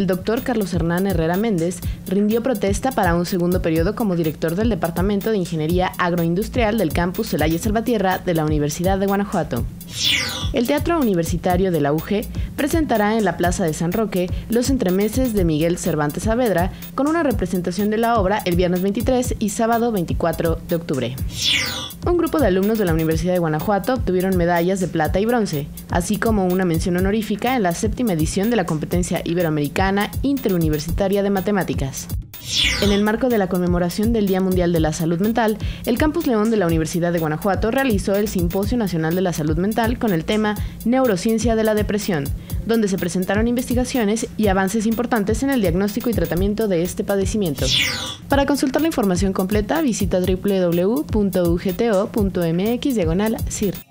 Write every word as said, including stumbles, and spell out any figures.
El doctor Carlos Hernán Herrera Méndez rindió protesta para un segundo periodo como director del Departamento de Ingeniería Agroindustrial del Campus Celaya-Salvatierra de la Universidad de Guanajuato. El Teatro Universitario de la U G presentará en la Plaza de San Roque Los entremeses de Miguel Cervantes Saavedra con una representación de la obra el viernes veintitrés y sábado veinticuatro de octubre. Un grupo de alumnos de la Universidad de Guanajuato obtuvieron medallas de plata y bronce, así como una mención honorífica en la séptima edición de la competencia iberoamericana interuniversitaria de matemáticas. En el marco de la conmemoración del Día Mundial de la Salud Mental, el Campus León de la Universidad de Guanajuato realizó el Simposio Nacional de la Salud Mental con el tema Neurociencia de la Depresión, donde se presentaron investigaciones y avances importantes en el diagnóstico y tratamiento de este padecimiento. Para consultar la información completa, visita w w w punto u g t o punto m x diagonal C I R.